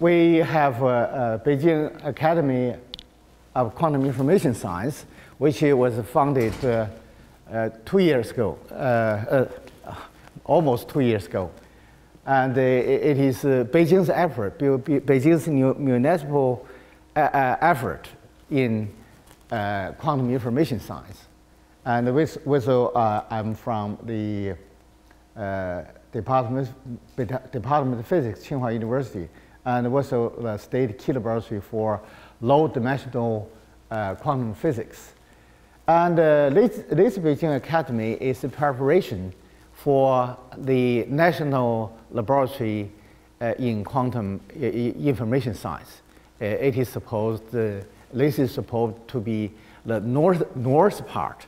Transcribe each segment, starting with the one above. we have Beijing Academy of Quantum Information Science, which was founded 2 years ago, almost 2 years ago. And it is Beijing's effort, Beijing's municipal effort in quantum information science. And with I'm from the Department of Physics, Tsinghua University, and also the State Key Laboratory for Low-Dimensional Quantum Physics. And this Beijing Academy is a preparation for the National Laboratory in Quantum Information Science. It is supposed, this is supposed to be the north part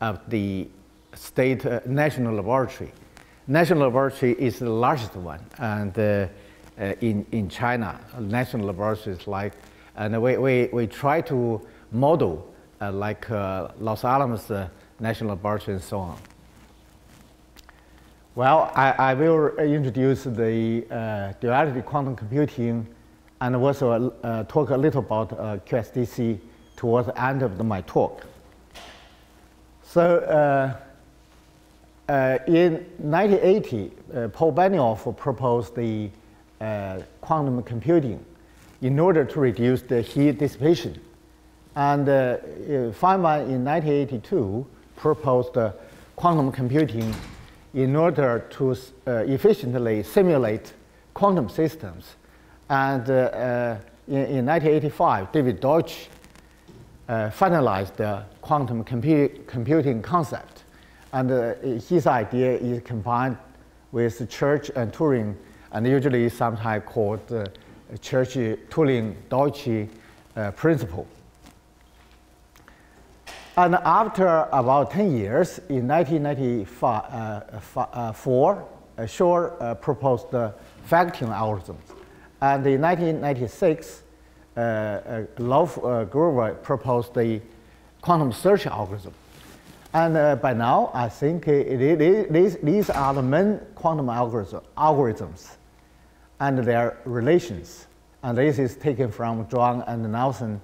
of the state national laboratory. National laboratory is the largest one, and in China, national laboratories like, and we try to model like Los Alamos National Laboratory and so on. Well, I will introduce the duality quantum computing, and also talk a little about QSDC towards the end of my talk. So in 1980, Paul Benioff proposed the quantum computing in order to reduce the heat dissipation. And Feynman in 1982 proposed quantum computing in order to efficiently simulate quantum systems. And in 1985, David Deutsch finalized the quantum computing concept. And his idea is combined with Church and Turing, and usually sometimes called the Church-Turing-Deutsch principle. And after about 10 years, in 1994, Shor proposed the fact-tuning algorithm. And in 1996, Grover proposed the quantum search algorithm. And by now, I think these are the main quantum algorithms and their relations. And this is taken from Zhuang and Nelson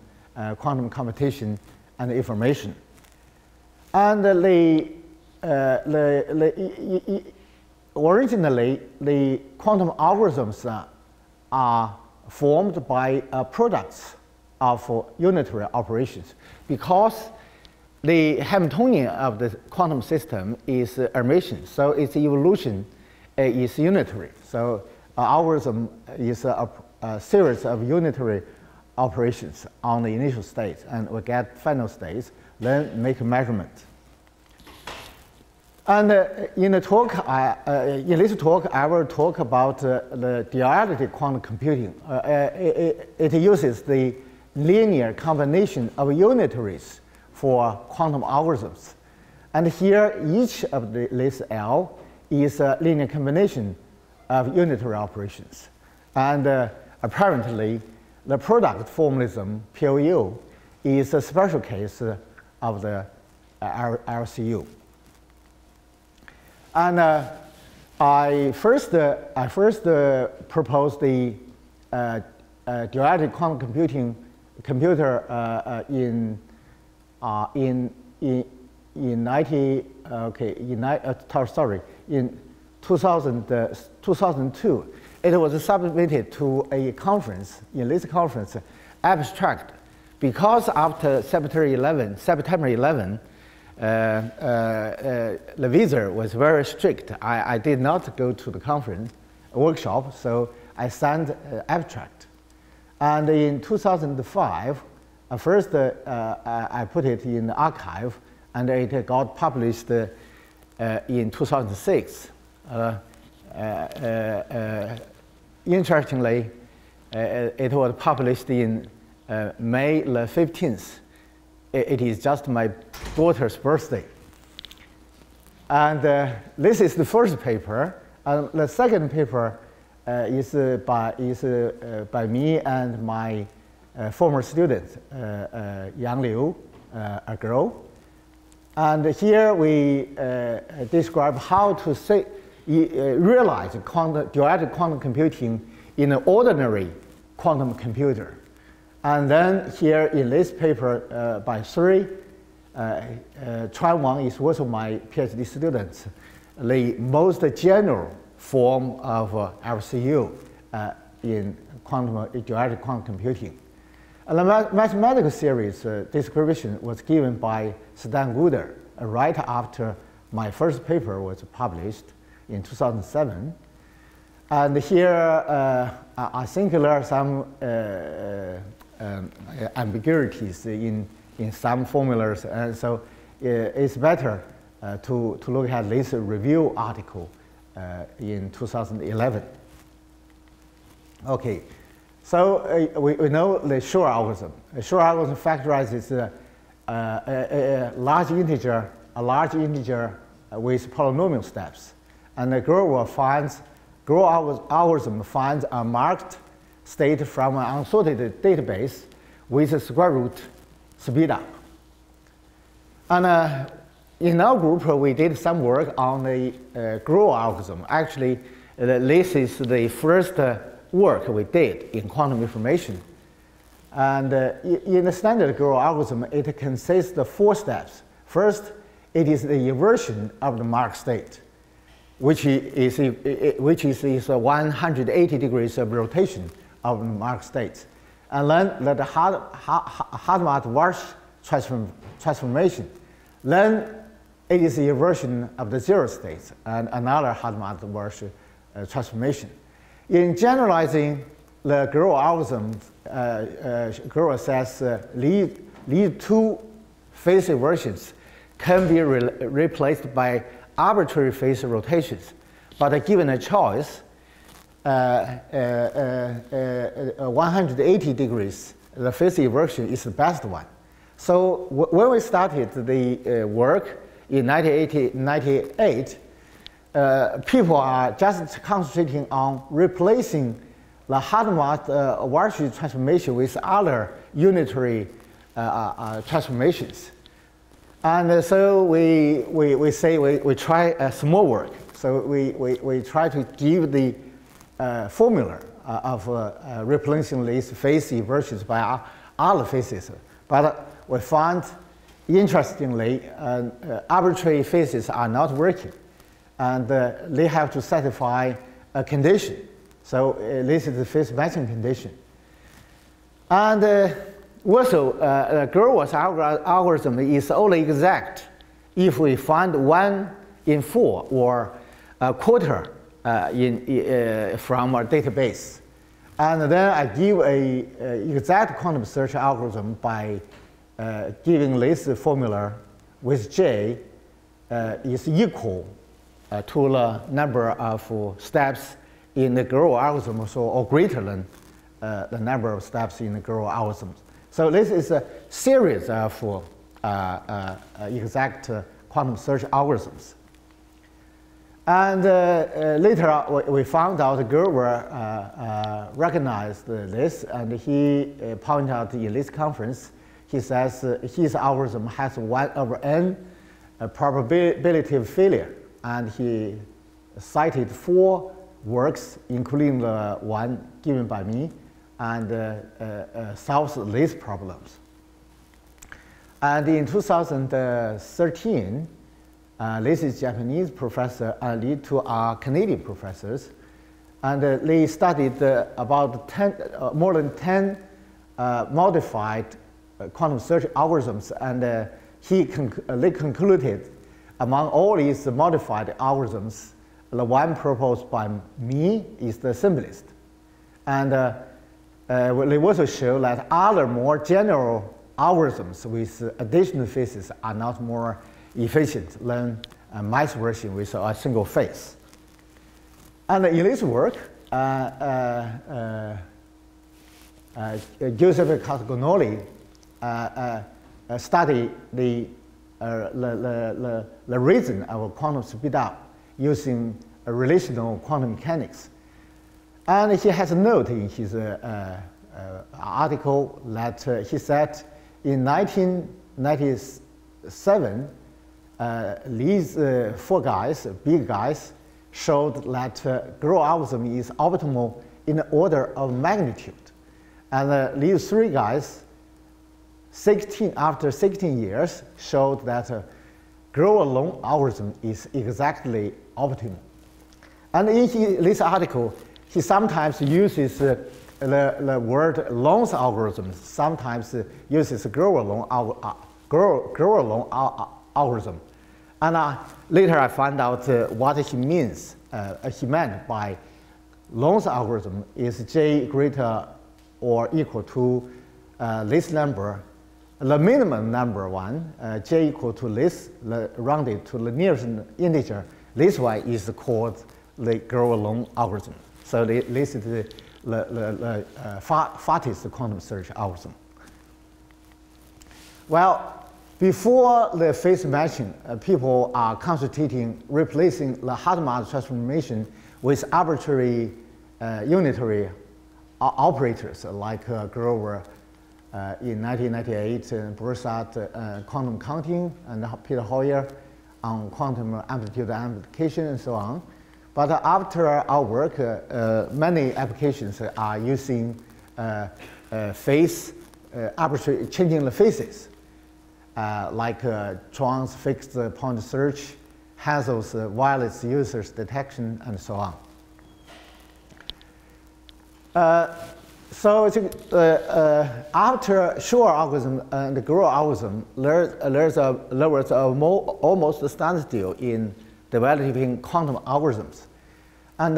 quantum computation and information. And originally, the quantum algorithms are formed by products of unitary operations, because the Hamiltonian of the quantum system is Hermitian, so its evolution is unitary. So algorithm is a series of unitary operations on the initial state, and we get final states, then make a measurement. And in this talk, I will talk about the duality quantum computing. It uses the linear combination of unitaries for quantum algorithms. And here, each of this L is a linear combination of unitary operations. And apparently, the product formalism, POU, is a special case of the RCU. And I first proposed the duality quantum computing in 2002. It was submitted to a conference. In this conference, abstract, because after September 11, the visa was very strict. I did not go to the conference workshop, so I signed abstract. And in 2005, first I put it in the archive, and it got published in 2006. Interestingly, it was published in May the 15th. It is just my daughter's birthday. And this is the first paper. And the second paper is by me and my former student, Yang Liu, a girl. And here we describe how to realize duality quantum computing in an ordinary quantum computer. And then here in this paper by Suri, Chuan Wang is also my PhD student, the most general form of RCU in quantum computing. And the mathematical series description was given by Stan Gudder right after my first paper was published in 2007. And here I think there are some ambiguities in some formulas, and so it's better to look at this review article in 2011. Okay, so we know the Shor algorithm. The Shor algorithm factorizes a large integer with polynomial steps, and the Grover algorithm finds a marked state from an unsorted database with a square root speed up. And in our group, we did some work on the Grover algorithm. Actually, this is the first work we did in quantum information. And in the standard Grover algorithm, it consists of 4 steps. First, it is the inversion of the marked state, which is 180 degrees of rotation of the marked state. And then the Hadamard-Walsh transformation. Then it is the inversion of the zero states and another Hadamard-Walsh transformation. In generalizing the Grover algorithm, Grover says these two phase inversions can be replaced by arbitrary phase rotations, but given a choice, 180 degrees, the phase inversion is the best one. So when we started the work in 1998, people are just concentrating on replacing the Hadamard-Walsh transformation with other unitary transformations. And so we try a small work. So we try to give the formula of replacing these phase inversions by other phases. But we found, interestingly, arbitrary phases are not working. And they have to satisfy a condition. So this is the phase matching condition. And also, Grover's algorithm is only exact if we find 1 in 4 or a quarter from a database. And then I give a exact quantum search algorithm by giving this formula with J is equal to the number of steps in the Grover algorithm, so, or greater than the number of steps in the Grover algorithm. So this is a series of exact quantum search algorithms. And later we found out Grover recognized this, and he pointed out in this conference, he says his algorithm has 1/n probability of failure. And he cited 4 works, including the one given by me, and solves these problems. And in 2013, this is Japanese professor and lead to our Canadian professors, and they studied about more than 10 modified quantum search algorithms, and they concluded among all these modified algorithms, the one proposed by me is the simplest. And they also show that other more general algorithms with additional phases are not more efficient than my version with a single phase. And in this work, Giuseppe Castagnoli studied the reason of quantum speedup using relational quantum mechanics. And he has a note in his article that he said in 1997, these 4 guys, big guys, showed that Grover algorithm is optimal in the order of magnitude. And these three guys, 16 years, showed that Grover-Long algorithm is exactly optimal. And in this article, he sometimes uses the word Long's algorithm, sometimes uses Grover-Long algorithm. And later I found out what he means. He meant by Long's algorithm is J greater or equal to this number, the minimum number one, J equal to this, rounded to the nearest integer. This one is called the Grover-Long algorithm. So this is the fastest quantum search algorithm. Well, before the phase matching, people are constituting replacing the Hadamard transformation with arbitrary unitary operators like Grover in 1998 and Broussard quantum counting and Peter Hoyer on quantum amplitude amplification and so on. But after our work, many applications are using phase, arbitrary, changing the phases, like Zhuang's fixed point search, Hazel's wireless users detection, and so on. So after Shor algorithm and the Grover algorithm, there was almost a standstill in developing quantum algorithms. And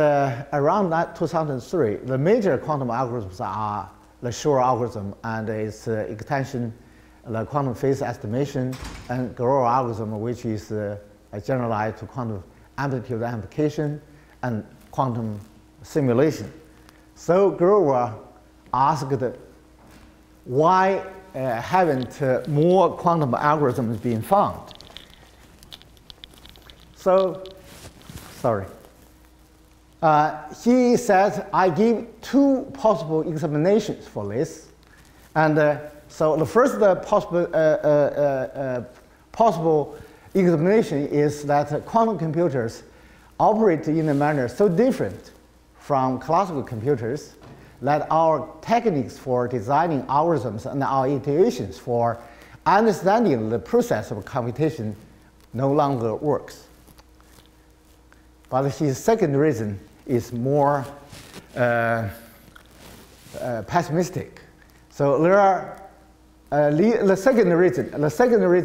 around that 2003, the major quantum algorithms are the Shor algorithm and its extension, the quantum phase estimation, and Grover algorithm, which is generalized to quantum amplitude amplification and quantum simulation. So Grover asked, why haven't more quantum algorithms been found? So, sorry. He said, I give two possible explanations for this. And so the first possible explanation is that quantum computers operate in a manner so different from classical computers that our techniques for designing algorithms and our iterations for understanding the process of computation no longer works. But his second reason is more pessimistic. So there are the second reason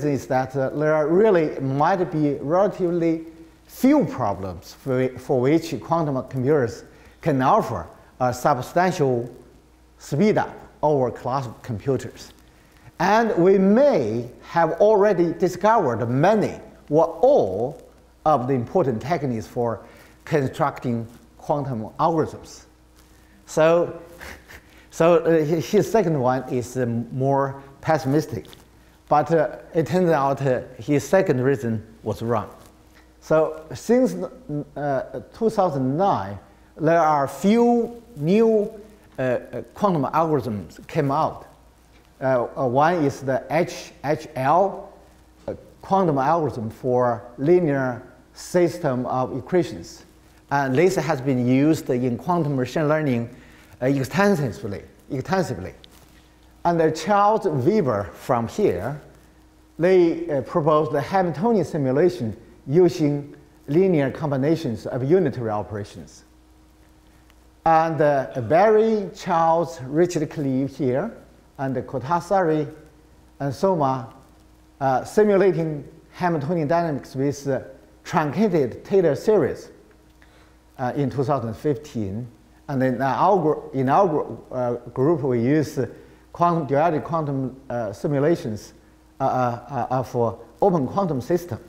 is that there really might be relatively few problems for which quantum computers can offer a substantial speed up over classical computers, and we may have already discovered many or all of the important techniques for constructing quantum algorithms. So his second one is more pessimistic, but it turns out his second reason was wrong. So since 2009, there are few new quantum algorithms came out. One is the HHL quantum algorithm for linear system of equations. And this has been used in quantum machine learning extensively. And Charles Weaver from here, they proposed the Hamiltonian simulation using linear combinations of unitary operations. And Barry, Charles, Richard Cleve here, and Kothari and Soma simulating Hamiltonian dynamics with truncated Taylor series in 2015. And then in our group, we use quantum duality quantum simulations for open quantum system.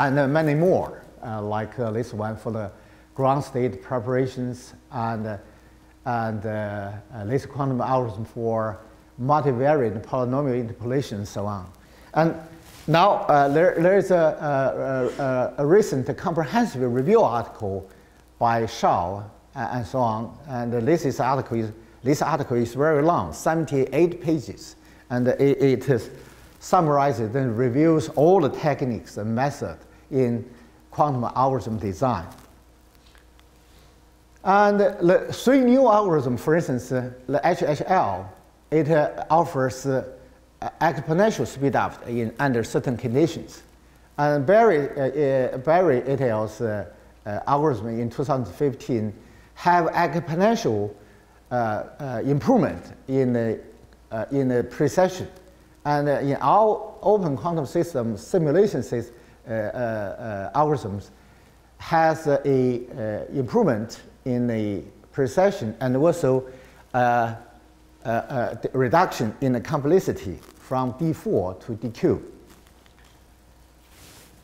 And many more, like this one for the ground state preparations, and this quantum algorithm for multivariate polynomial interpolation and so on. And now there is a recent comprehensive review article by Shao and so on. And this article is very long, 78 pages, and it summarizes and reviews all the techniques and methods in quantum algorithm design. And the three new algorithms, for instance, the HHL, it offers exponential speedup in under certain conditions. And Barry et al.'s algorithm in 2015 have exponential improvement in the precession. And in our open quantum system simulation algorithms has a improvement in the precession and also the reduction in the complexity from D4 to DQ.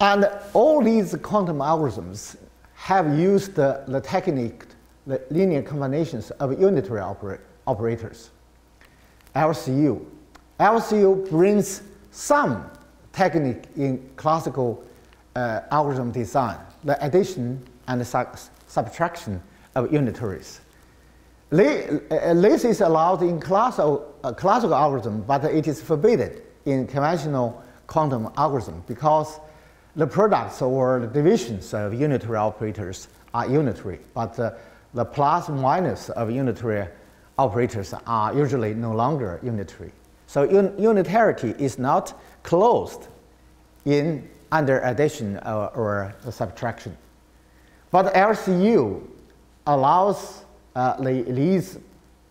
And all these quantum algorithms have used the technique, the linear combinations of unitary operators, LCU. LCU brings some technique in classical algorithm design, the addition and subtraction of unitaries. This is allowed in classical algorithm, but it is forbidden in conventional quantum algorithm because the products or the divisions of unitary operators are unitary, but the plus and minus of unitary operators are usually no longer unitary. So unitarity is not closed in under addition or subtraction. But LCU allows these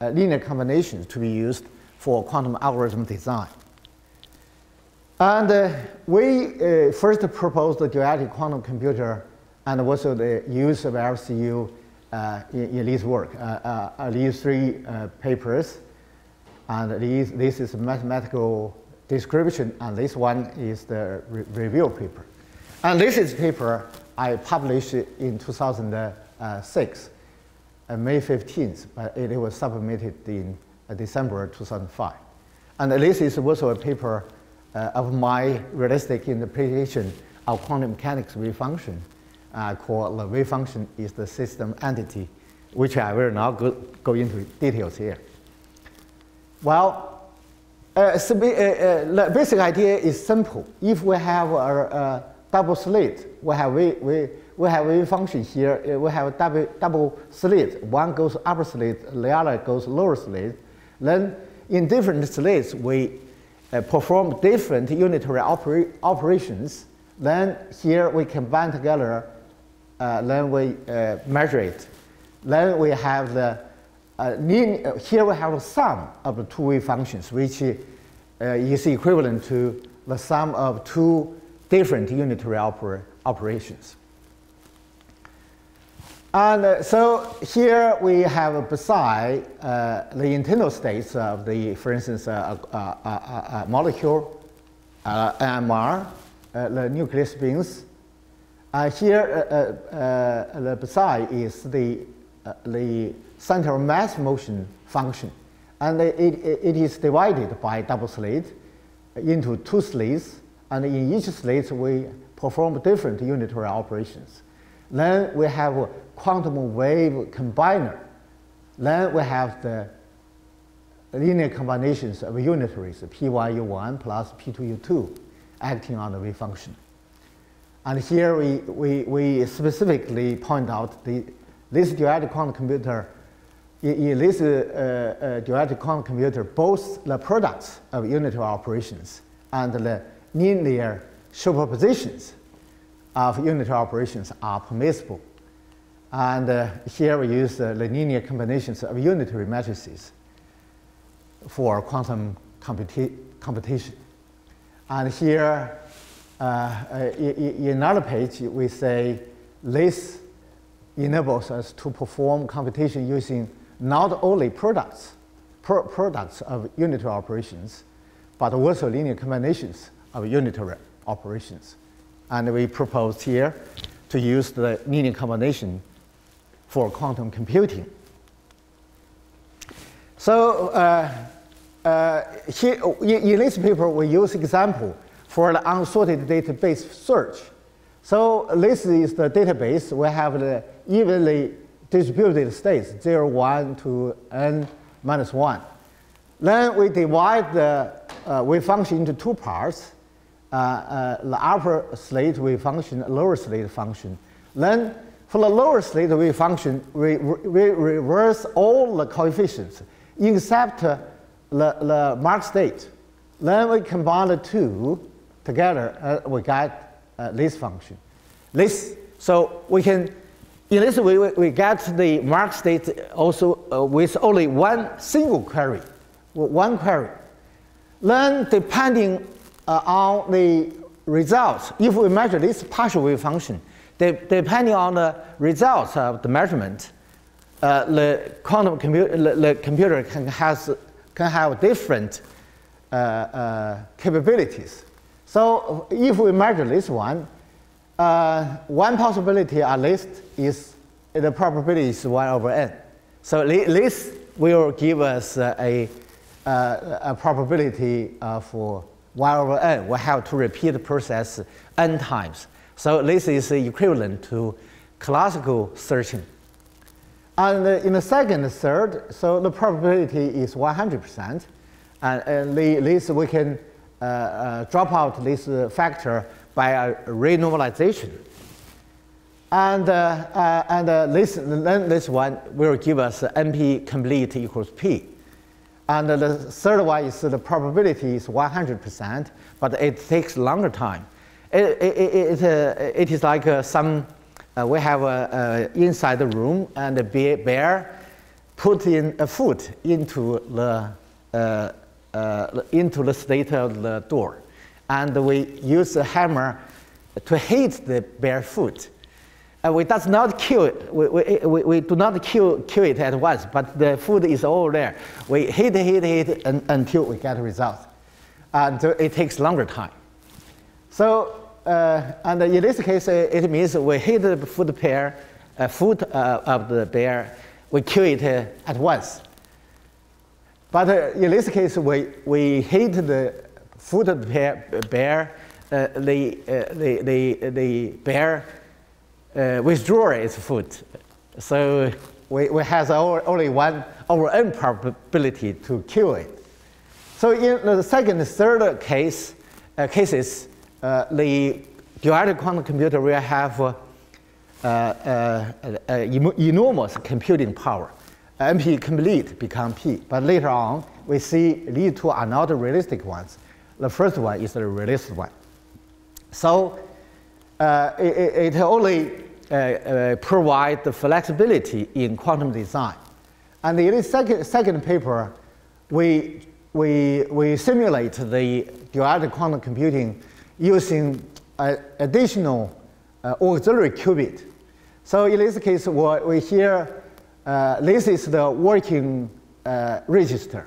linear combinations to be used for quantum algorithm design. And we first proposed the duality quantum computer and also the use of LCU in this work. These three papers, and this is a mathematical description, and this one is the review paper. And this is paper I published in 2006, May 15th, but it was submitted in December 2005. And this is also a paper of my realistic interpretation of quantum mechanics wave function, called the wave function is the system entity, which I will not go into details here. Well, the basic idea is simple. If we have a double slit, we have wave function here. We have a double slit. One goes upper slit, the other goes lower slit. Then in different slits we perform different unitary operations. Then here we combine together, then we measure it. Then we have the here we have a sum of the two wave functions, which is equivalent to the sum of two different unitary operations. And so here we have beside the internal states of the, for instance, a molecule, MR, the nuclear spins. Here the beside is the center mass motion function, and it is divided by double slit into two slits, and in each slit we perform different unitary operations. Then we have a quantum wave combiner. Then we have the linear combinations of unitaries, P1U1 plus P2U2, acting on the wave function. And here we specifically point out this duality quantum computer, in this duality quantum computer, both the products of unitary operations and the linear superpositions of unitary operations are permissible. And here we use the linear combinations of unitary matrices for quantum computation. And here, in another page, we say this enables us to perform computation using not only products of unitary operations, but also linear combinations of unitary operations. And we propose here to use the linear combination for quantum computing. So here, in this paper, we use example for the unsorted database search. So this is the database. We have the evenly distributed states, 0, 1 to n minus 1. Then we divide the wave function into two parts. The upper slate wave function, lower slate function. Then For the lower state wave function, we reverse all the coefficients except the Mach state. Then we combine the two together, we get this function. So we can, in this way, we get the Mach state also with only one single query, Then depending on the results, if we measure this partial wave function, depending on the results of the measurement, the quantum computer, can have different capabilities. So if we measure this one, one possibility at least is the probability is 1/n. So this will give us a probability for 1/n. We have to repeat the process n times. So this is equivalent to classical searching. And in the second, third, so the probability is 100%. And this we can drop out this factor by a renormalization. And this one will give us NP complete equals P. And the third one is the probability is 100%, but it takes longer time. It is like we have inside the room, and the bear put in a foot into the state of the door, and we use a hammer to hit the bear foot. We does not kill it. We do not kill it at once, but the foot is all there. We hit until we get a result, and it takes longer time. So, and in this case, it means we hit the foot pair, foot of the bear, we kill it at once. But in this case, we hit the foot of the bear, the bear withdraw its foot. So we have only 1/n probability to kill it. So in the second, third case, the duality quantum computer will have enormous computing power. NP complete become P, but later on we see these two are not realistic ones. The first one is the realistic one. So it only provides the flexibility in quantum design. And in the second paper, we simulate the duality quantum computing using an additional auxiliary qubit. So in this case, we hear this is the working register,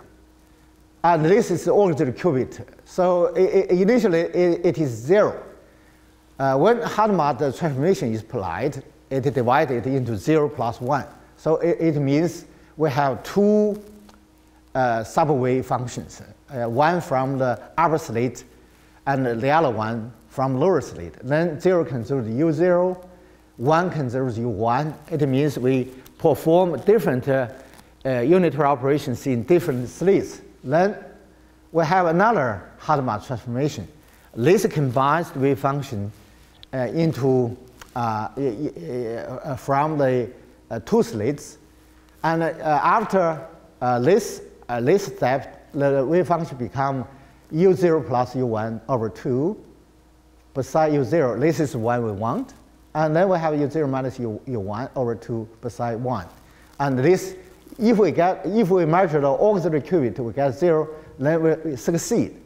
and this is the auxiliary qubit. So initially, it is 0. When Hadamard transformation is applied, it is divided into 0 + 1. So it means we have two subwave functions, one from the upper state and the other one from lower state. Then 0 conserves U0, 1 conserves U1. It means we perform different unitary operations in different states. Then we have another Hadamard transformation. This combines wave function into from the two states, and after this step, the wave function becomes U0 + U1/2. Beside U0, this is what we want. And then we have U0 - U1/2 beside 1. And this, if we measure the auxiliary qubit, we get 0, then we succeed.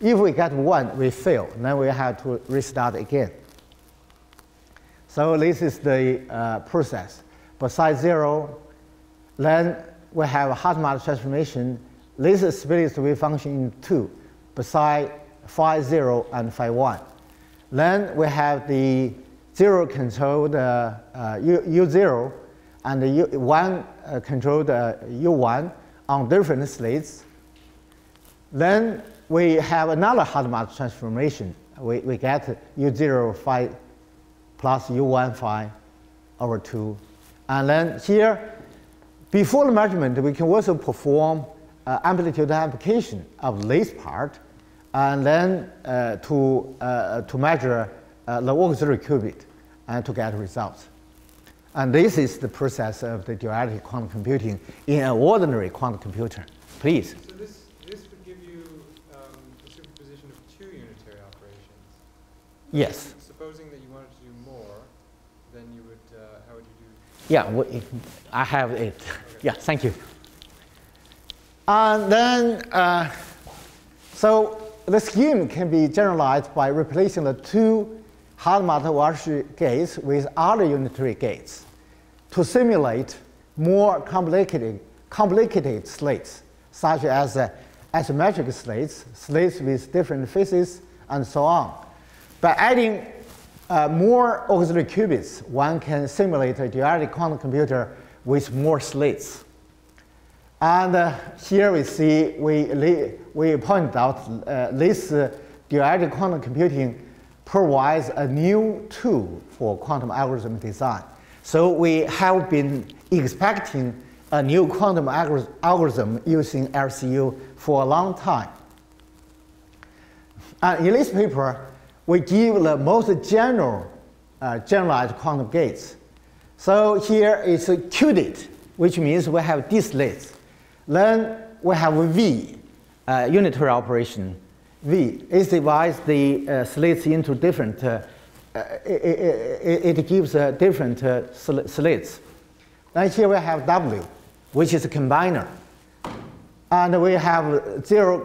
If we get 1, we fail. Then we have to restart again. So this is the process. Besides 0, then we have a Hadamard transformation. This is split wave function in 2, beside phi 0 and phi 1. Then we have the 0 controlled U0 and the U1 controlled U1 on different states. Then we have another Hadamard transformation. We get U0 phi + U1 phi/2. And then here, before the measurement, we can also perform amplitude amplification of this part, and then to measure the auxiliary qubit and to get results. And this is the process of the duality quantum computing in an ordinary quantum computer. Please. So this would give you the superposition of two unitary operations. Yes. Supposing that you wanted to do more, then you would, how would you do? Yeah, I have it. Okay. Yeah, thank you. And then, so the scheme can be generalized by replacing the two Hadamard-Walsh gates with other unitary gates to simulate more complicated slates, such as asymmetric slates, slates with different phases, and so on. By adding more auxiliary qubits, one can simulate a duality quantum computer with more slates. And here we see, we point out this duality quantum computing provides a new tool for quantum algorithm design. So we have been expecting a new quantum algorithm using LCU for a long time. And in this paper, we give the most general generalized quantum gates. So here is QDate, which means we have these slates. Then we have V, unitary operation. V, it divides the slits into different, it gives different slits. Then here we have W, which is a combiner. And we have zero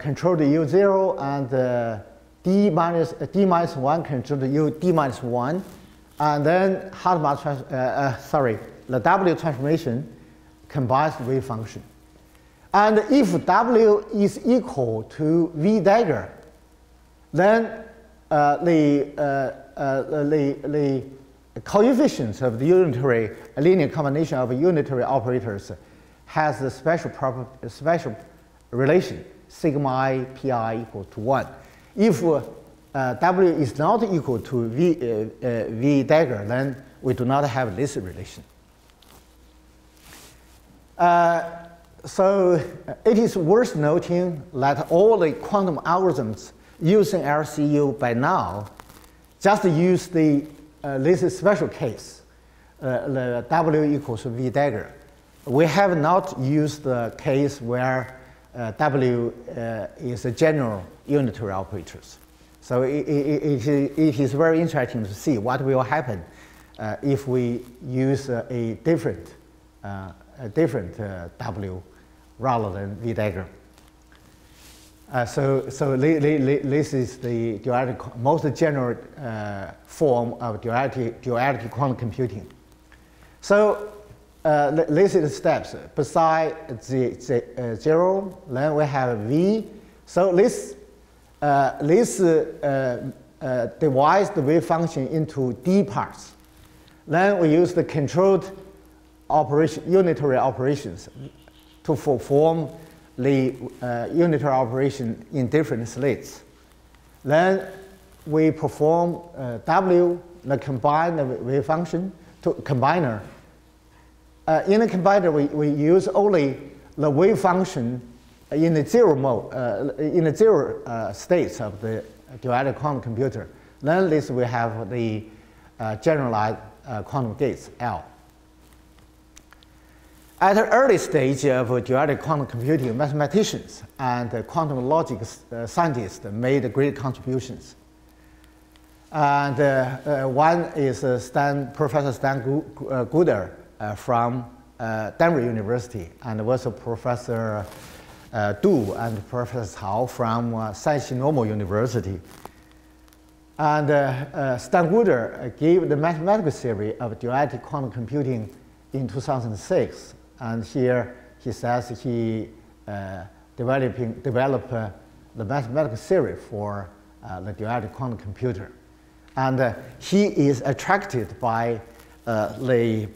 controlled U0 and D minus 1 controlled U D minus 1. And then the W transformation combines the wave function. And if W is equal to V dagger, then the coefficients of the unitary linear combination of unitary operators has a special relation, sigma I pi equal to 1. If W is not equal to V dagger, then we do not have this relation. So it is worth noting that all the quantum algorithms using LCU by now just use this special case, the W equals V dagger. We have not used the case where W is a general unitary operators. So it is very interesting to see what will happen if we use a different W rather than V dagger. So this is the duality, most general form of duality quantum computing. So this is the steps. Besides the zero, then we have V. So this divides the wave function into D parts. Then we use the controlled unitary operations to form the unitary operation in different slates. Then we perform W, the combined wave function, to combiner. In the combiner, we use only the wave function in the zero mode, in the zero states of the duality quantum computer. Then this we have the generalized quantum gates L. At an early stage of duality quantum computing, mathematicians and quantum logic scientists made great contributions. And one is Professor Stan Gudder from Denver University, and also Professor Du and Professor Cao from Sanxi Normal University. And Stan Gudder gave the mathematical theory of duality quantum computing in 2006. And here he says he developed the mathematical theory for the duality quantum computer. And he is attracted by the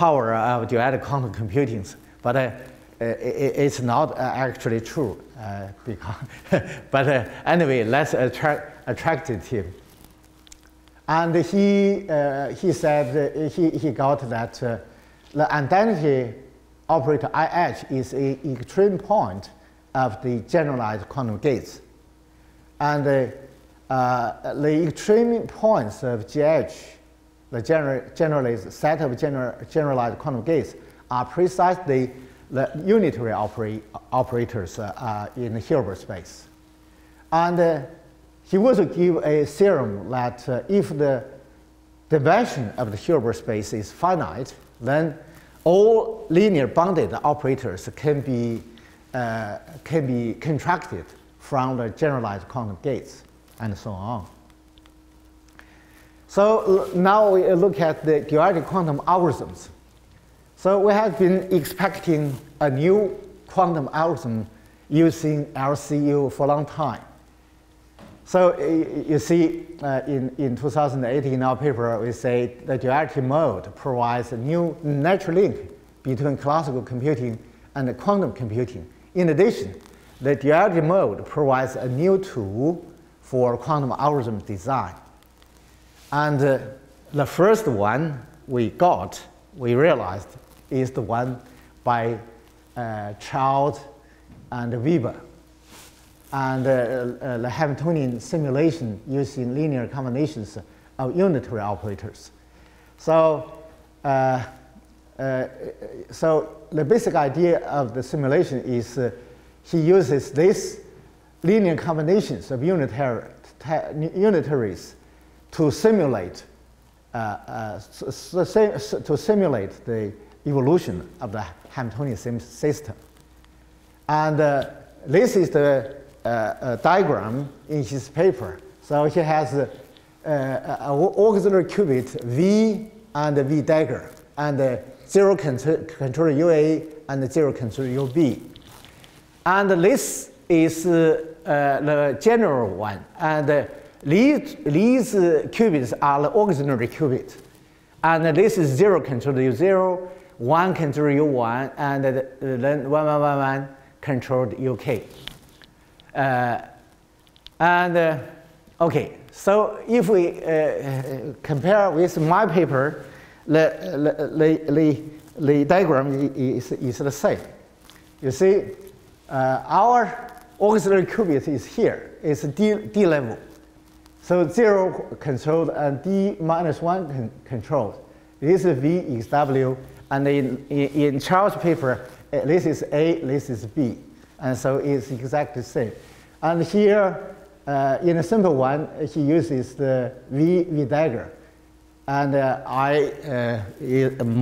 power of duality quantum computing. But it's not actually true. But anyway, that's attracted him. And he said he got that the identity operator IH is an extreme point of the generalized quantum gates. And the extreme points of GH the generalized set of generalized quantum gates are precisely the unitary operators in the Hilbert space. And he also gave a theorem that if the dimension of the Hilbert space is finite, then all linear bounded operators can be contracted from the generalized quantum gates, and so on. So now we look at the geodetic quantum algorithms. So we have been expecting a new quantum algorithm using LCU for a long time. So you see in 2018 in our paper, we say the duality mode provides a new natural link between classical computing and quantum computing. In addition, the duality mode provides a new tool for quantum algorithm design. And the first one we realized, is the one by Charles and Weaver. And the Hamiltonian simulation using linear combinations of unitary operators. So, so the basic idea of the simulation is he uses these linear combinations of unitaries to simulate the evolution of the Hamiltonian system. And this is the diagram in his paper. So he has auxiliary qubit V and V dagger, and zero control UA and zero control UB. And this is the general one. And these qubits are the auxiliary qubit. And this is zero control U0, one control U1, and then 1111 controlled UK. Okay, so if we compare with my paper, the diagram is the same. You see, our auxiliary qubit is here. It's D level. So 0 controlled and D minus 1 controlled. This is V is W. And in Charles' paper, this is A, this is B. And so it's exactly the same. And here, in a simple one, he uses the V dagger. And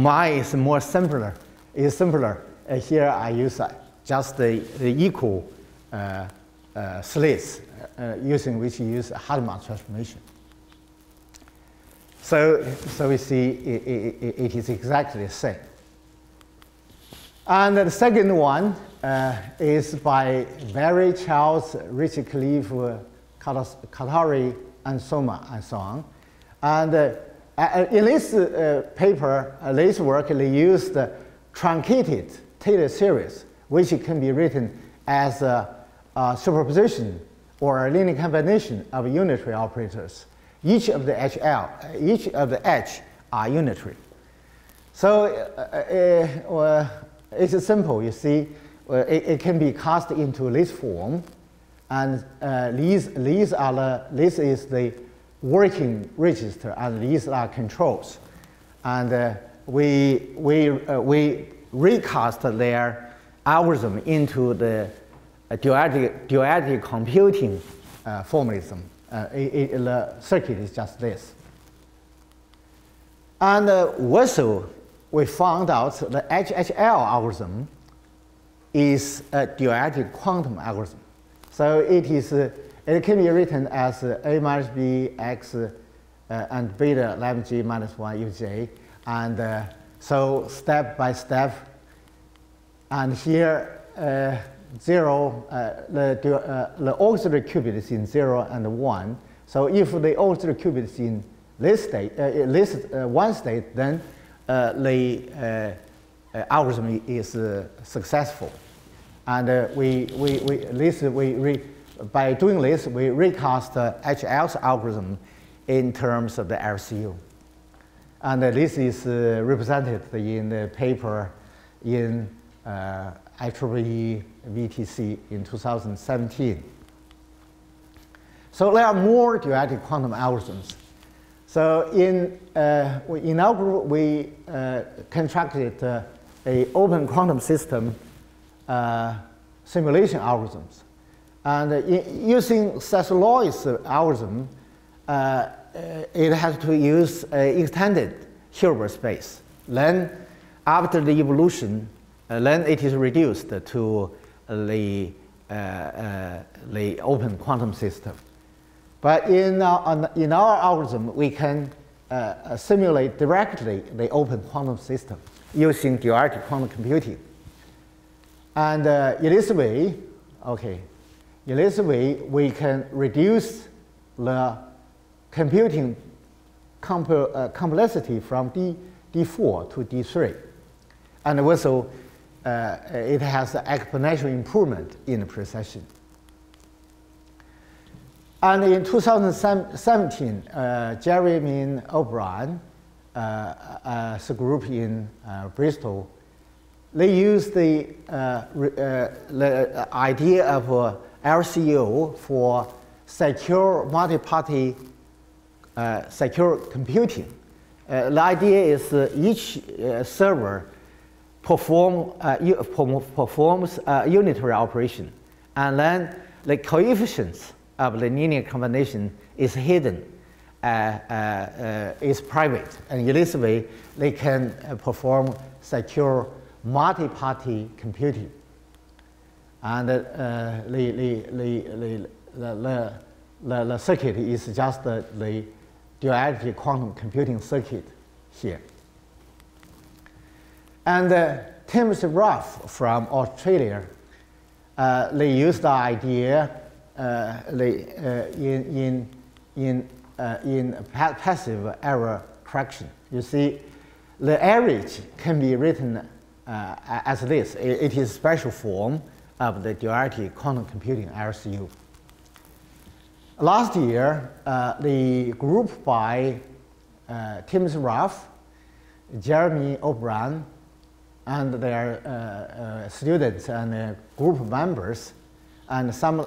mine is more simpler. It's simpler. Here I use just the equal slits, using which he uses Hadamard transformation. So we see it is exactly the same. And the second one is by Barry, Charles, Richard Cleve, Kothari, and Soma, and so on. And in this paper, this work, they used the truncated Taylor series, which can be written as a superposition or a linear combination of unitary operators. Each of the H are unitary. So it's simple, you see. It can be cast into this form, and this is the working register, and these are controls, and we recast their algorithm into the duality computing formalism. The circuit is just this, and also we found out the HHL algorithm is a duality quantum algorithm. So it can be written as A minus B, X, and beta, lambda G minus 1, UJ. And so step by step. And here, the auxiliary qubit is in 0 and 1. So if the auxiliary qubit is in this state, one state, then the algorithm is successful, and by doing this we recast HL's algorithm in terms of the RCU, and this is represented in the paper in IEEE VTC in 2017. So there are more duality quantum algorithms. So in our group, we contracted an open quantum system simulation algorithms. And using Sasser-Loy's algorithm, it has to use extended Hilbert space. Then, after the evolution, then it is reduced to the open quantum system. But in our algorithm, we can simulate directly the open quantum system using duality quantum computing. And in this way, okay, in this way, we can reduce the computing complexity from D4 to D3. And also, it has an exponential improvement in precision. And in 2017, Jeremy O'Brien, a group in Bristol, they used the idea of LCU for secure multi-party secure computing. The idea is each server performs a unitary operation, and then the coefficients of the linear combination is hidden, is private. And in this way, they can perform secure multi-party computing. And the circuit is just the duality quantum computing circuit here. And Tim S. Ruff from Australia, they used the idea in passive error correction. You see, the average can be written as this. It is a special form of the duality quantum computing RCU. Last year, the group by Tim S. Ruff, Jeremy O'Brien, and their students and group members. And some,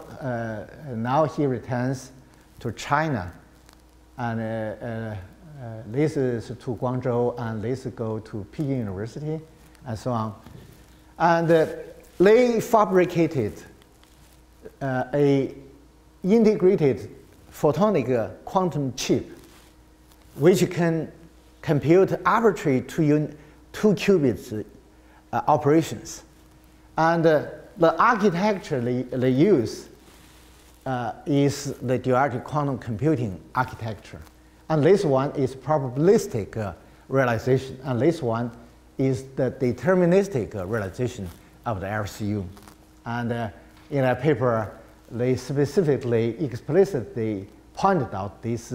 now he returns to China. And this is to Guangzhou, and this go to Peking University, and so on. And they fabricated a integrated photonic quantum chip, which can compute arbitrary two qubits operations. And the architecture they use is the duality quantum computing architecture. And this one is probabilistic realization. And this one is the deterministic realization of the LCU. And in a paper, they explicitly pointed out this.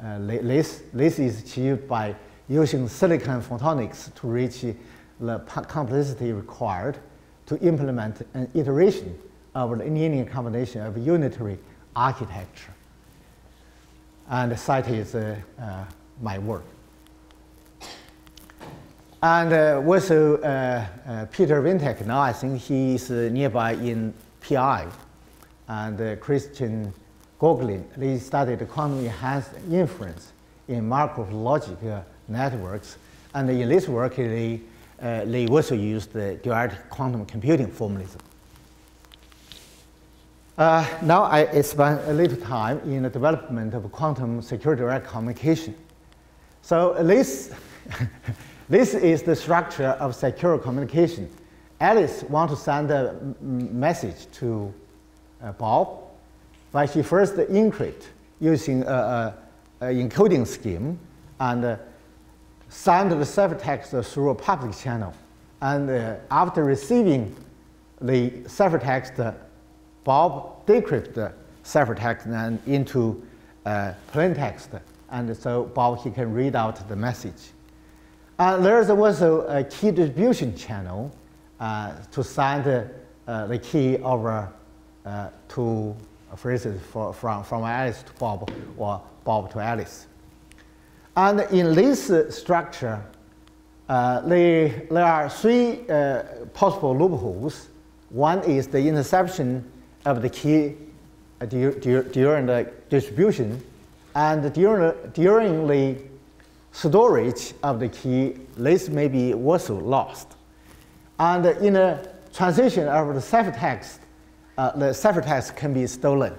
This is achieved by using silicon photonics to reach the complexity required to implement an iteration of the linear combination of unitary architecture. And the site is my work. And also Peter Wintek, now I think he is nearby in PI, and Christian Goglin, they studied quantum enhanced inference in Markov logic networks. And in this work, they also used the duality quantum computing formalism. Now I spend a little time in the development of quantum secure direct communication. So this is the structure of secure communication. Alice wants to send a message to Bob, but she first encrypts using an encoding scheme and send the ciphertext through a public channel. And after receiving the ciphertext, Bob decrypts the ciphertext and into plain text. And so Bob, he can read out the message. There is also a key distribution channel to send the key over to, for instance, from Alice to Bob or Bob to Alice. And in this structure, there are three possible loopholes. One is the interception of the key during the distribution. And during the storage of the key, this may be also lost. And in a transition of the ciphertext, the ciphertext can be stolen,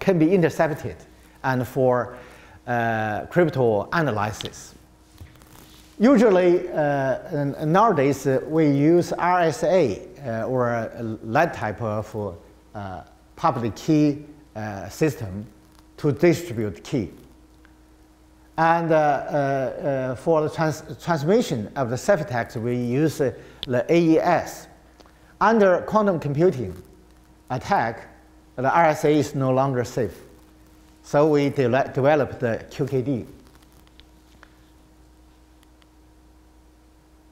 can be intercepted, and for crypto analysis. Usually, nowadays, we use RSA or that type of public key system to distribute key. And for the transmission of the ciphertext, we use the AES. Under quantum computing attack, the RSA is no longer safe. So we developed the QKD.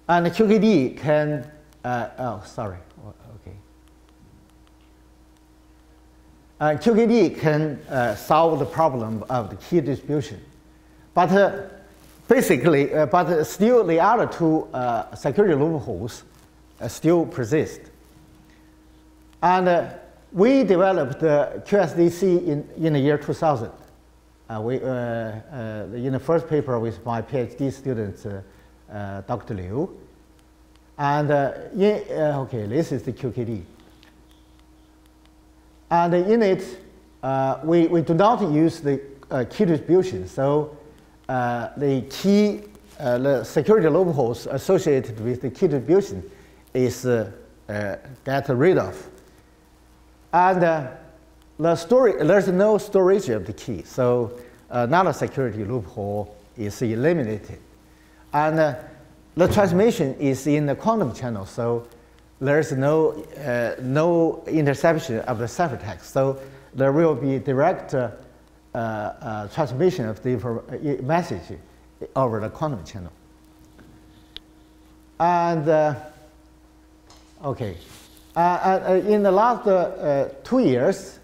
And the QKD can, QKD can solve the problem of the key distribution. But basically, but still the other two security loopholes still persist. And we developed QSDC in the year 2000. In the first paper with my PhD student, Dr. Liu. And this is the QKD. And in it, we do not use the key distribution. So the key, the security loopholes associated with the key distribution is get rid of. And there's no storage of the key, so another security loophole is eliminated. And the transmission is in the quantum channel, so there's no, no interception of the ciphertext. So there will be direct transmission of the message over the quantum channel. And in the last 2 years,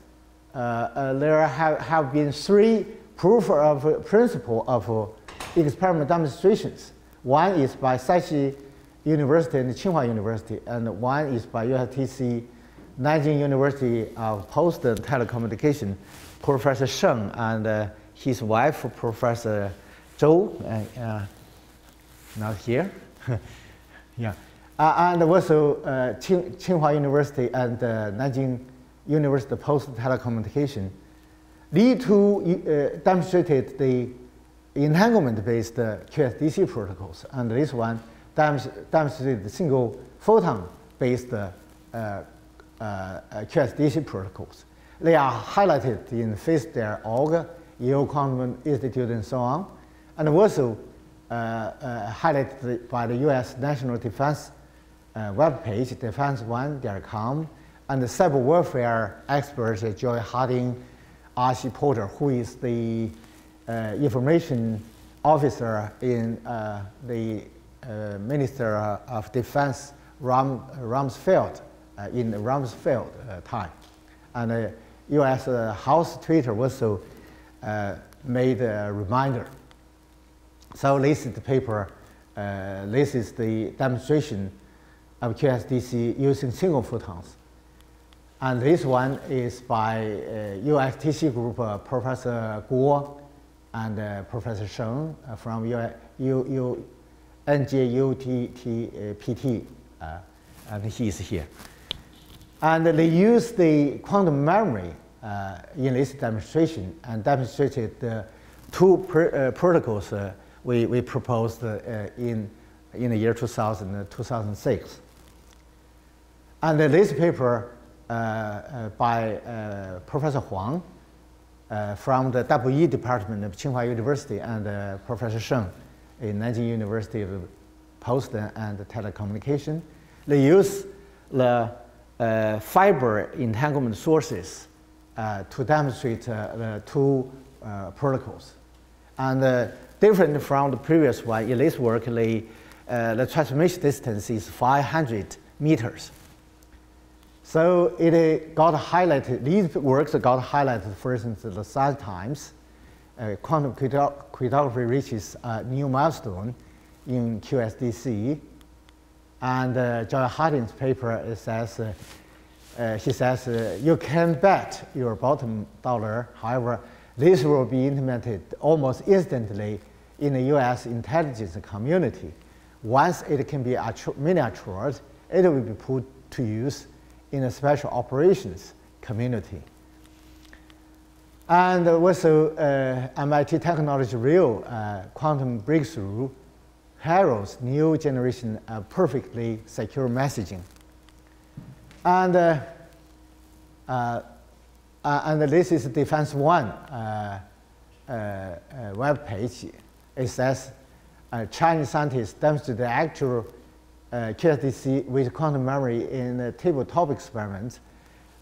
there have been 3 proof of principle of experiment demonstrations. One is by Shaanxi University and Tsinghua University, and one is by USTC, Nanjing University of Post and Telecommunication, Professor Shen and his wife, Professor Zhou, not here. Yeah. And also Tsinghua University and Nanjing University Post Telecommunication. These two demonstrated the entanglement-based QSDC protocols, and this one demonstrated the single photon-based QSDC protocols. They are highlighted in FISDER.org, Yale Quantum Institute, and so on, and also highlighted by the U.S. National Defense webpage, defense1.com, and the cyber warfare experts Joy Harding, R.C. Porter, who is the information officer in the Minister of Defense Rumsfeld in the Rumsfeld time. And the U.S. House Twitter also made a reminder. So this is the paper, this is the demonstration of QSDC using single photons. And this one is by USTC group, Professor Guo and Professor Shen from NJUTPT, and he is here. And they used the quantum memory in this demonstration and demonstrated two protocols we proposed in the year 2000, 2006. And this paper by Professor Huang from the WE Department of Tsinghua University and Professor Shen in Nanjing University of Post and Telecommunication. They use the fiber entanglement sources to demonstrate the two protocols. And different from the previous one, in this work, the transmission distance is 500 meters. So it got highlighted, these works got highlighted, for instance, the size times. Quantum cryptography reaches a new milestone in QSDC. And John Harding's paper says, he says, you can bet your bottom dollar, however, This will be implemented almost instantly in the US intelligence community. Once it can be miniaturized, it will be put to use in the special operations community. And also MIT Technology Review quantum breakthrough heralds new generation perfectly secure messaging. And this is Defense One web page. It says Chinese scientists demonstrate the actual QSDC with quantum memory in table top experiments.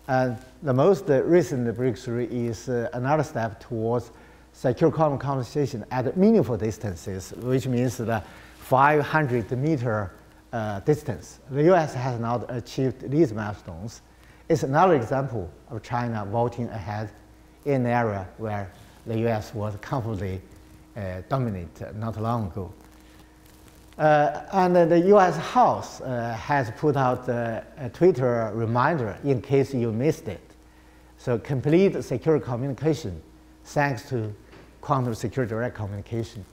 And the most recent breakthrough is another step towards secure quantum computation at meaningful distances, which means the 500-meter distance. The U.S. has not achieved these milestones. It's another example of China vaulting ahead in an area where the U.S. was comfortably dominant not long ago. And the U.S. House has put out a Twitter reminder in case you missed it. So complete secure communication thanks to quantum secure direct communication.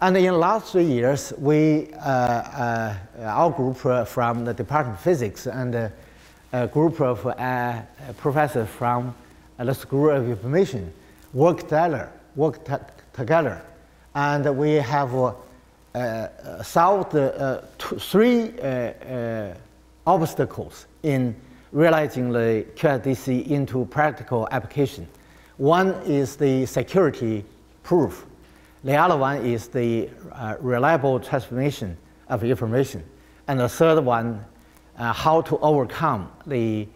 And in the last 3 years, we, our group from the Department of Physics and a group of professors from the School of Information worked together. And we have solved three obstacles in realizing the QSDC into practical application. One is the security proof. The other one is the reliable transformation of information. And the third one, how to overcome the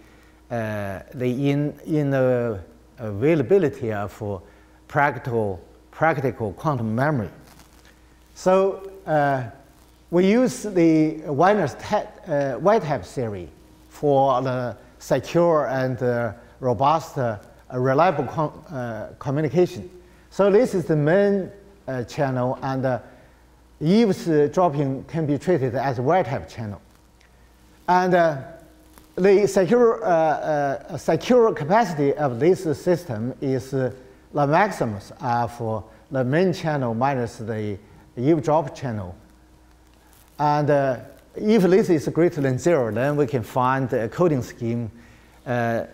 availability of practical quantum memory. So we use the Wiener's Y-type theory for the secure and robust reliable communication. So this is the main channel, and eaves dropping can be treated as a Y-type channel. And the secure capacity of this system is the maximums are for the main channel minus the eavesdrop channel. And if this is greater than zero, then we can find a coding scheme to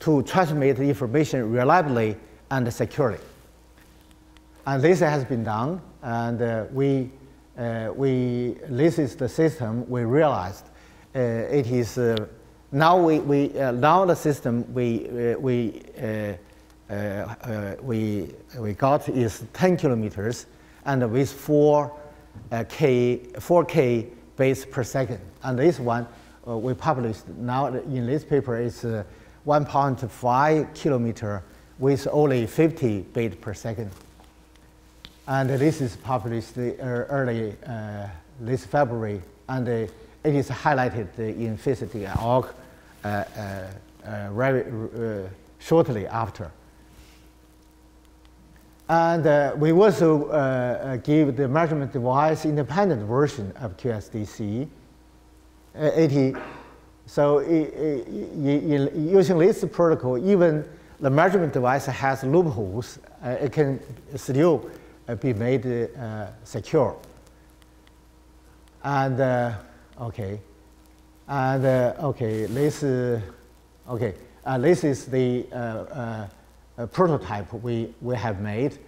transmit the information reliably and securely. And this has been done, and this is the system we realized. It is now the system we got is 10 kilometers, and with 4K bits per second. And this one we published now in this paper is 1.5 kilometer with only 50 bits per second. And this is published early this February, and it is highlighted in physics.org very shortly after. And we also give the measurement device independent version of QSDC. Using this protocol, even the measurement device has loopholes, it can still be made secure. And this is the prototype we have made.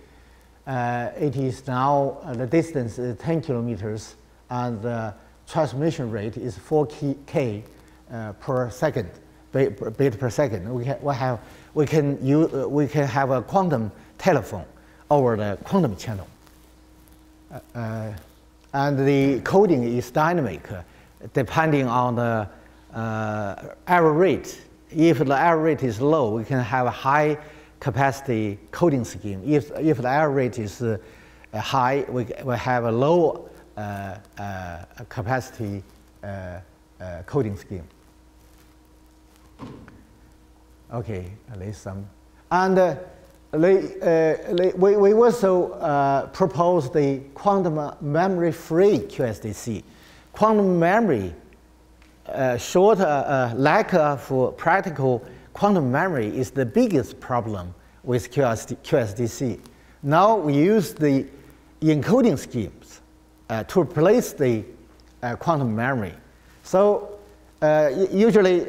It is now the distance is 10 kilometers, and the transmission rate is 4K per second, bit per second. We can have a quantum telephone over the quantum channel. And the coding is dynamic, depending on the error rate. If the error rate is low, we can have a high capacity coding scheme. If the error rate is high, we have a low capacity coding scheme. Okay, at least some. And we also propose the quantum memory-free QSDC. Quantum memory, lack of practical quantum memory is the biggest problem with QSDC. Now we use the encoding schemes to replace the quantum memory. So usually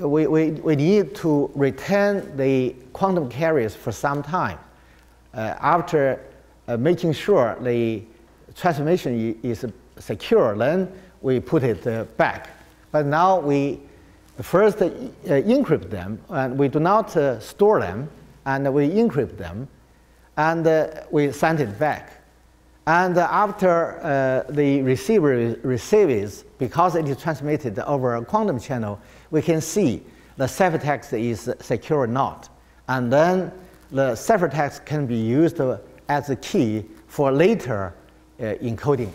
we need to retain the quantum carriers for some time after making sure the transformation is secure, then we put it back. But now we first encrypt them, and we do not store them, and we encrypt them, and we send it back. And after the receiver receives, because it is transmitted over a quantum channel, we can see the ciphertext is secure or not. And then the ciphertext can be used as a key for later encoding.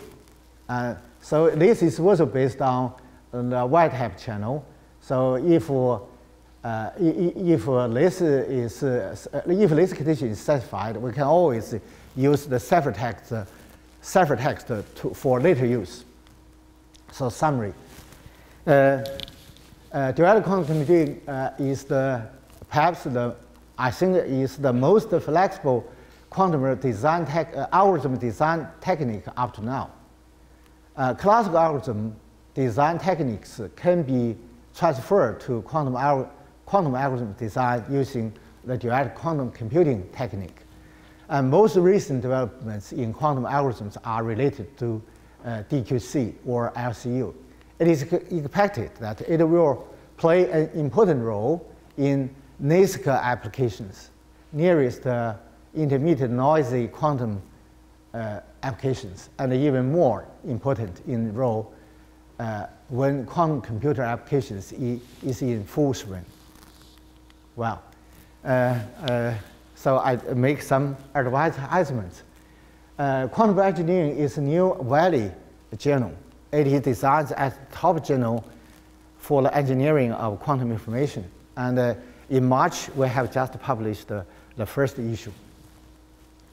So this is also based on the Y-type channel. So if this condition is satisfied, we can always use the ciphertext for later use. So summary. Dual quantum computing is I think is the most flexible quantum design algorithm design technique up to now. Classical algorithm design techniques can be transferred to quantum algorithm design using the dual quantum computing technique. And most recent developments in quantum algorithms are related to DQC or LCU. It is expected that it will play an important role in NISQ applications, nearest intermediate noisy quantum applications, and even more important in role when quantum computer applications is in full swing. Wow. So I make some advertisements. Quantum engineering is a new valley journal. It is designed as top journal for the engineering of quantum information. And in March, we have just published the first issue.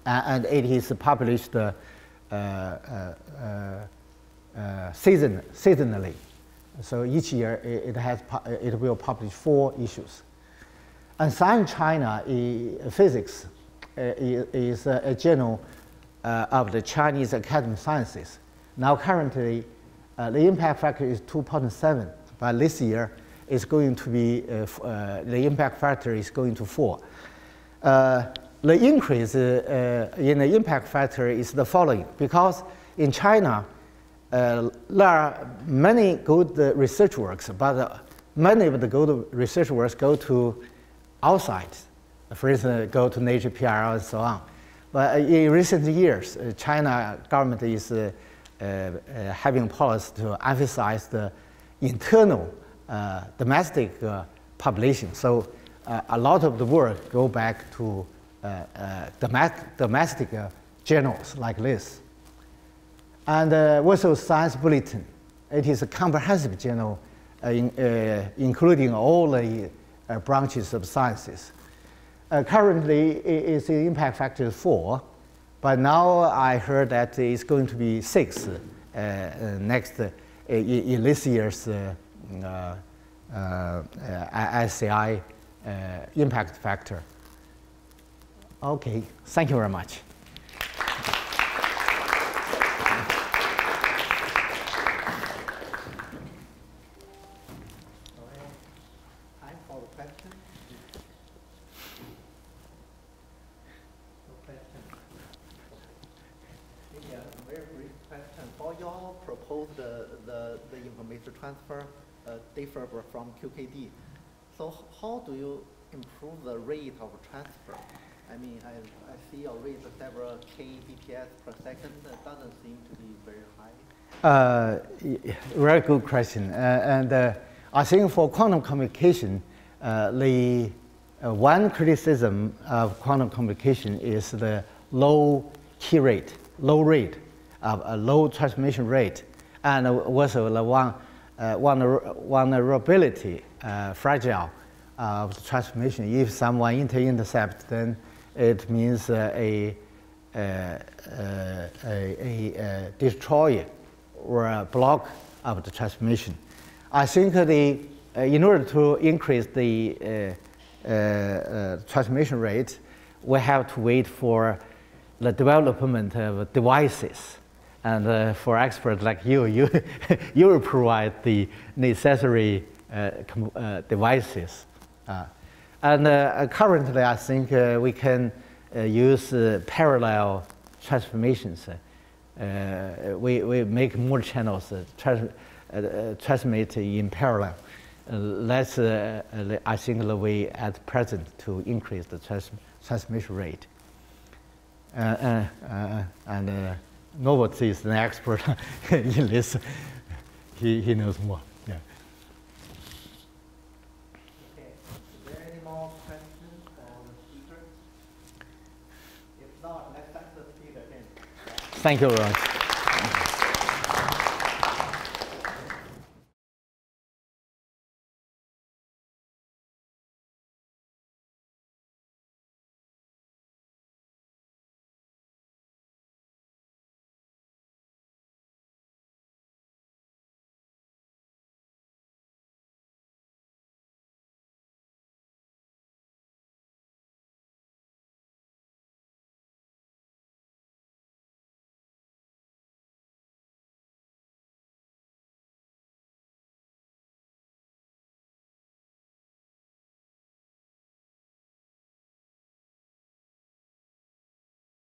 And it is published seasonally. So each year, it will publish 4 issues. And Science China Physics is a journal of the Chinese Academy of Sciences. Now currently, the impact factor is 2.7, but this year it's going to be, the impact factor is going to 4. The increase in the impact factor is the following, because in China, there are many good research works, but many of the good research works go to outside, for instance, go to Nature, PRL, and so on. But in recent years, China government is having policy to emphasize the internal domestic publication. So a lot of the work go back to domestic journals like this. And also Science Bulletin. It is a comprehensive journal, including all the branches of sciences. Currently, it's the impact factor 4, but now I heard that it's going to be 6 next in this year's SCI impact factor. Okay, thank you very much. Differ from QKD. So how do you improve the rate of transfer? I mean, I see your rate of several kbps per second. That doesn't seem to be very high. Very good question. And I think for quantum communication, the one criticism of quantum communication is the low key rate, low transmission rate, and also the vulnerability, fragile of the transmission. If someone intercepts, then it means a destroyer or a block of the transmission. I think the in order to increase the transmission rate, we have to wait for the development of devices. And for experts like you, you will provide the necessary devices. And currently, I think we can use parallel transformations. We make more channels transmit in parallel. That's, I think, the way at present to increase the transmission rate. And Novoty is an expert in this. He knows more. Yeah. Okay. Is there any more questions for the speaker? If not, let's thank the speaker again. Thank you very much.